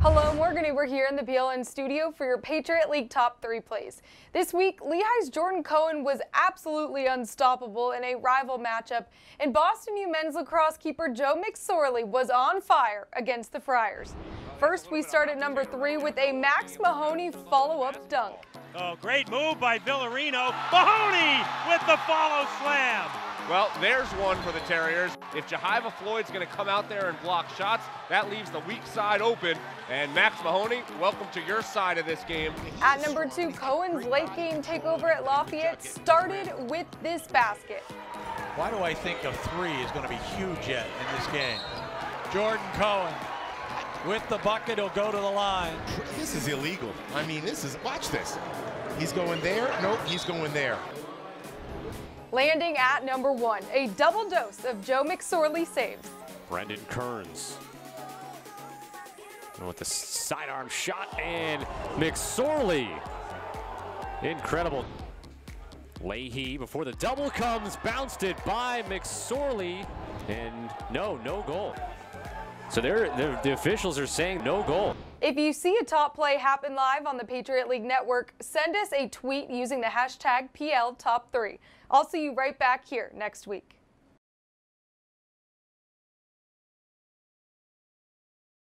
Hello, Morgan. We're here in the BLN studio for your Patriot League top three plays. This week, Lehigh's Jordan Cohen was absolutely unstoppable in a rival matchup, and Boston U men's lacrosse keeper Joe McSorley was on fire against the Friars. First, we start at number 3 with a Max Mahoney follow-up dunk. Oh, great move by Villarino. Mahoney with the follow slam. Well, there's one for the Terriers. If Jehiva Floyd's going to come out there and block shots, that leaves the weak side open. And Max Mahoney, welcome to your side of this game. At number 2, Cohen's late game takeover at Lafayette started with this basket. Why do I think a 3 is going to be huge yet in this game? Jordan Cohen with the bucket, he'll go to the line. This is illegal. I mean, watch this. He's going there. Nope, he's going there. Landing at number 1, a double dose of Joe McSorley saves. Brendan Kearns with the sidearm shot, and McSorley, incredible. Leahy before the double comes, bounced it by McSorley, and no goal. So the officials are saying no goal. If you see a top play happen live on the Patriot League Network, send us a tweet using the hashtag PLTop3. I'll see you right back here next week.